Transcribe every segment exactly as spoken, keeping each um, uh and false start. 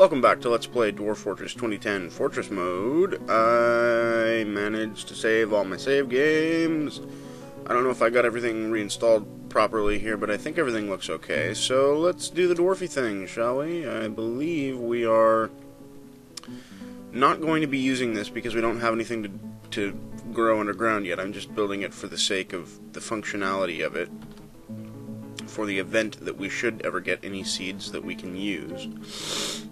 Welcome back to Let's Play Dwarf Fortress twenty ten Fortress Mode. I managed to save all my save games. I don't know if I got everything reinstalled properly here, but I think everything looks okay. So let's do the dwarfy thing, shall we? I believe we are not going to be using this because we don't have anything to, to grow underground yet. I'm just building it for the sake of the functionality of it, for the event that we should ever get any seeds that we can use.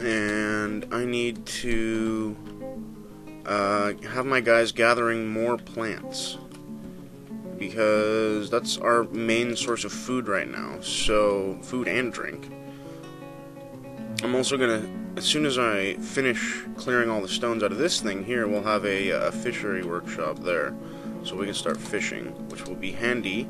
And I need to uh, have my guys gathering more plants, because that's our main source of food right now, so food and drink. I'm also going to, as soon as I finish clearing all the stones out of this thing here, we'll have a, a fishery workshop there, so we can start fishing, which will be handy.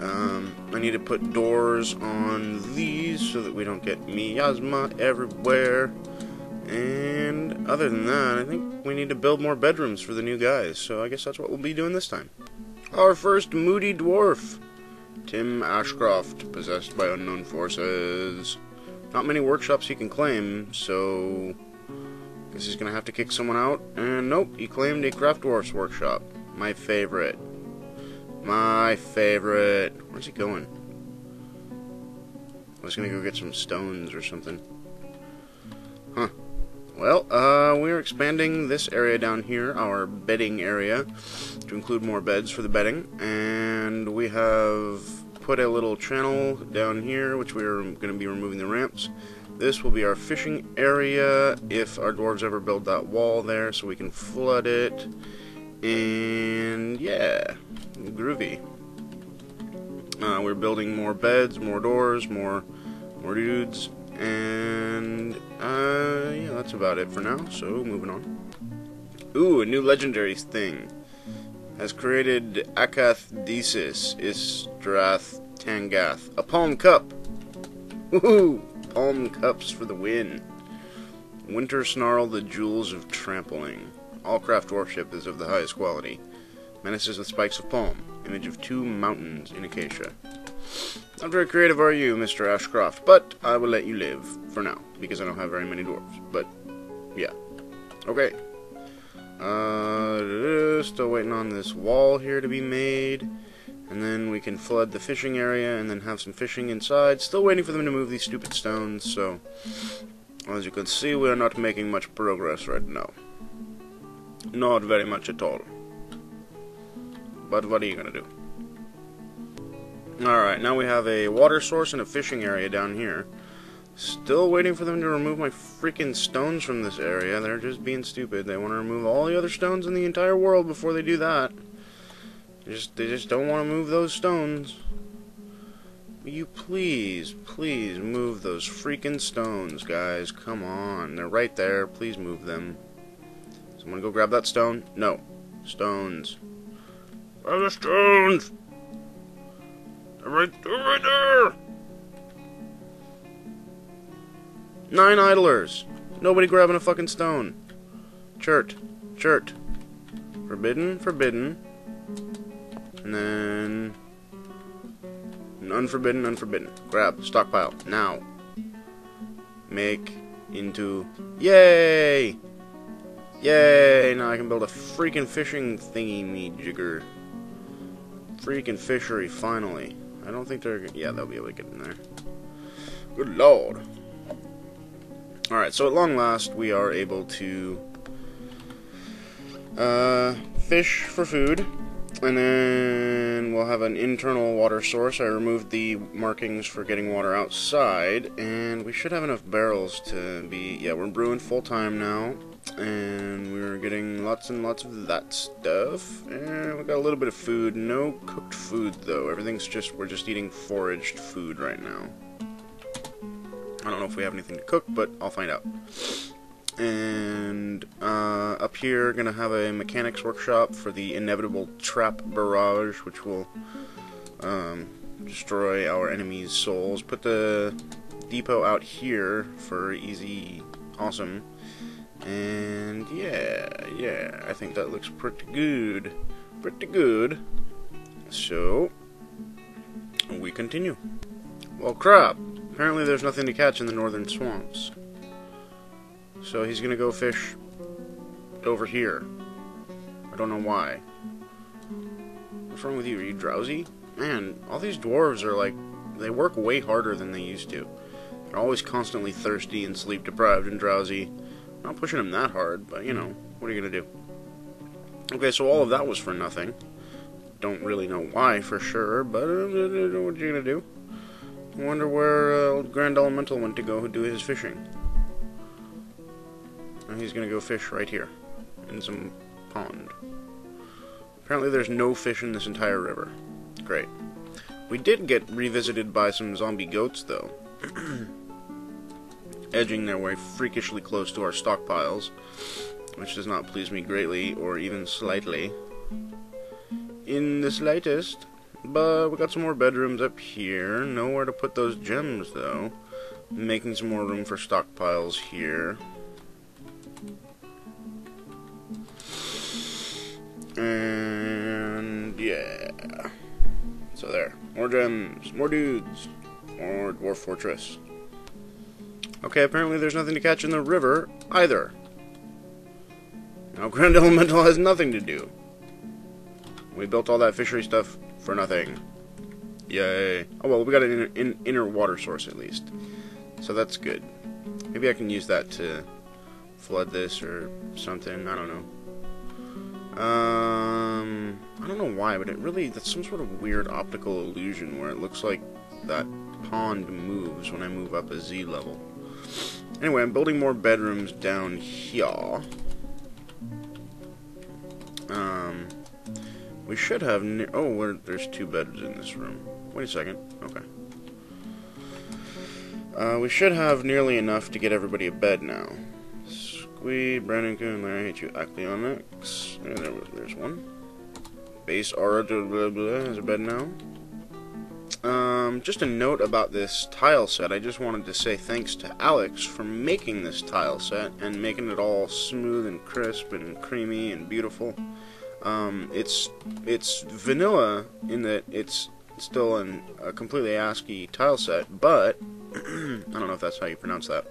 Um, I need to put doors on these so that we don't get miasma everywhere. And other than that, I think we need to build more bedrooms for the new guys. So I guess that's what we'll be doing this time. Our first moody dwarf, Tim Ashcroft, possessed by unknown forces. Not many workshops he can claim, so I guess he's going to have to kick someone out. And nope, he claimed a craft dwarf's workshop. My favorite. My favorite. Where's he going? I was gonna go get some stones or something. Huh. Well, uh, we're expanding this area down here, our bedding area, to include more beds for the bedding. And we have put a little channel down here, which we are gonna be removing the ramps. This will be our fishing area, if our dwarves ever build that wall there, so we can flood it. And yeah, groovy. Uh, we're building more beds, more doors, more more dudes, and uh, yeah, that's about it for now. So moving on. Ooh, a new legendary thing has created Akath Desis Istrath Tangath, a palm cup. Woohoo! Palm cups for the win. Winter Snarl, the jewels of trampling. All craft dwarfship is of the highest quality. Menaces with spikes of palm. Image of two mountains in Acacia. Not very creative are you, Mister Ashcroft, but I will let you live for now, because I don't have very many dwarves. But, yeah. Okay. Uh, still waiting on this wall here to be made. And then we can flood the fishing area and then have some fishing inside. Still waiting for them to move these stupid stones, so as you can see, we are not making much progress right now. Not very much at all. But what are you going to do? Alright, now we have a water source and a fishing area down here. Still waiting for them to remove my freaking stones from this area. They're just being stupid. They want to remove all the other stones in the entire world before they do that. They just, they just don't want to move those stones. Will you please, please move those freaking stones, guys? Come on. They're right there. Please move them. Someone go grab that stone? No. Stones. Where are the stones? They're right, they're right there! Nine idlers! Nobody grabbing a fucking stone. Chert. Chert. Forbidden. Forbidden. And then unforbidden. Unforbidden. Grab. Stockpile. Now. Make into... Yay! Yay! Now I can build a freaking fishing thingy-me-jigger. Freaking fishery, finally. I don't think they're gonna... Yeah, they'll be able to get in there. Good lord. Alright, so at long last, we are able to uh, fish for food. And then we'll have an internal water source. I removed the markings for getting water outside. And we should have enough barrels to be... Yeah, we're brewing full-time now. And we're getting lots and lots of that stuff. And we got a little bit of food. No cooked food though. Everything's just, we're just eating foraged food right now. I don't know if we have anything to cook, but I'll find out. And uh, up here, gonna have a mechanics workshop for the inevitable trap barrage, which will um, destroy our enemies' souls. Put the depot out here for easy, awesome. And yeah, yeah, I think that looks pretty good. Pretty good. So, we continue. Well, crap. Apparently there's nothing to catch in the northern swamps. So he's gonna go fish over here. I don't know why. What's wrong with you? Are you drowsy? Man, all these dwarves are like, they work way harder than they used to. They're always constantly thirsty and sleep deprived and drowsy. I'm not pushing them that hard, but you know, what are you gonna do? Okay, so all of that was for nothing. Don't really know why for sure, but uh, what are you gonna do? I wonder where uh, Grand Elemental went to go do his fishing. And he's gonna go fish right here, in some pond. Apparently there's no fish in this entire river. Great. We did get revisited by some zombie goats, though. Edging their way freakishly close to our stockpiles, which does not please me greatly, or even slightly. In the slightest. But we got some more bedrooms up here. Nowhere to put those gems, though. Making some more room for stockpiles here. And yeah. So there. More gems. More dudes. More Dwarf Fortress. Okay, apparently there's nothing to catch in the river, either. Now Grand Elemental has nothing to do. We built all that fishery stuff for nothing. Yay. Oh, well, we got an inner, in, inner water source, at least. So that's good. Maybe I can use that to flood this or something. I don't know. Um, I don't know why, but it really, that's some sort of weird optical illusion where it looks like that pond moves when I move up a Z level. Anyway, I'm building more bedrooms down here. Um, we should have, ne oh, we're, there's two beds in this room. Wait a second, okay. Uh, we should have nearly enough to get everybody a bed now. We, Brandon Coon, Larry, I hate you, Acleonics. There, there, there's one. Base Aura, blah, blah, has a bed now. Um, just a note about this tile set. I just wanted to say thanks to Alex for making this tile set and making it all smooth and crisp and creamy and beautiful. Um, it's it's vanilla in that it's still an, a completely ASCII tile set, but I don't know if that's how you pronounce that.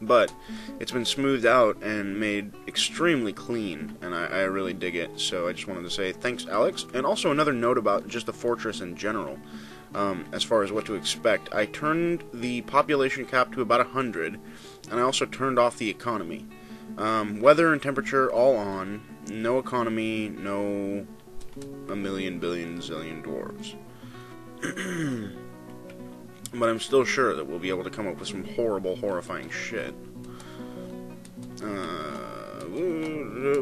But it's been smoothed out and made extremely clean, and I, I really dig it. So I just wanted to say thanks, Alex. And also another note about just the fortress in general, um, as far as what to expect. I turned the population cap to about one hundred, and I also turned off the economy. Um, weather and temperature all on, no economy, no a million, billion, zillion dwarves. But I'm still sure that we'll be able to come up with some horrible, horrifying shit. Uh,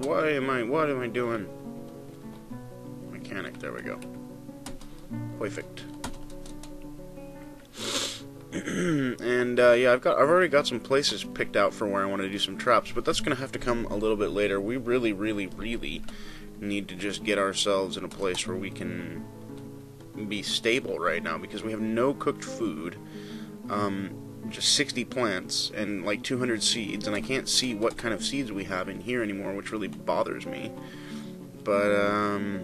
why am I, what am I doing? Mechanic, there we go. Perfect. And, uh, yeah, I've got, I've already got some places picked out for where I want to do some traps, but that's gonna have to come a little bit later. We really, really, really need to just get ourselves in a place where we can be stable right now, because we have no cooked food, um, just sixty plants and like two hundred seeds, and I can't see what kind of seeds we have in here anymore, which really bothers me. But um,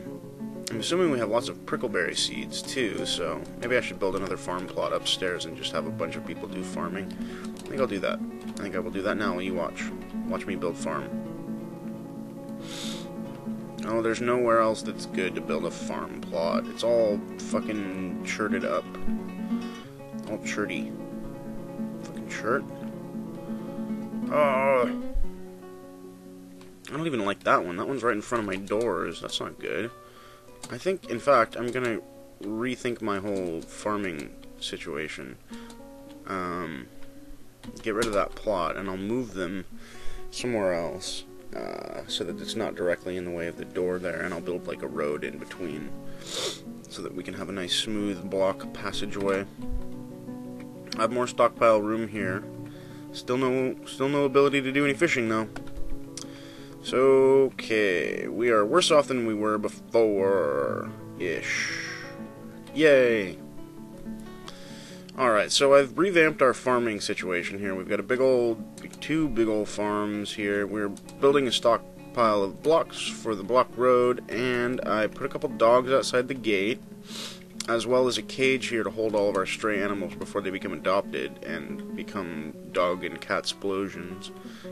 I'm assuming we have lots of prickleberry seeds too, so maybe I should build another farm plot upstairs and just have a bunch of people do farming. I think I'll do that. I think I will do that now. You watch. Watch me build farm. Oh, there's nowhere else that's good to build a farm plot. It's all fucking shirted up. All shirty. Fucking shirt. Oh. I don't even like that one. That one's right in front of my doors. That's not good. I think, in fact, I'm gonna rethink my whole farming situation. Um, get rid of that plot, and I'll move them somewhere else. Uh, so that it's not directly in the way of the door there, and I'll build like a road in between so that we can have a nice smooth block passageway. I have more stockpile room here. Still no still no ability to do any fishing though. So okay, we are worse off than we were before ish. Yay. Alright, so I've revamped our farming situation here. We've got a big old, two big old farms here. We're building a stockpile of blocks for the block road, and I put a couple dogs outside the gate. as well as a cage here to hold all of our stray animals before they become adopted and become dog and cat explosions.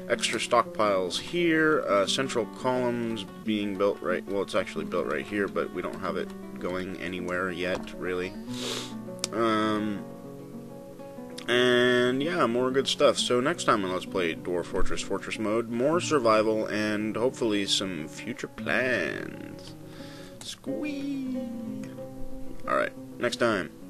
Extra stockpiles here, uh, central columns being built right, well it's actually built right here, but we don't have it going anywhere yet, really. Um, and yeah, more good stuff. So next time on Let's Play Dwarf Fortress Fortress Mode, more survival and hopefully some future plans. Squeak! Alright, next time.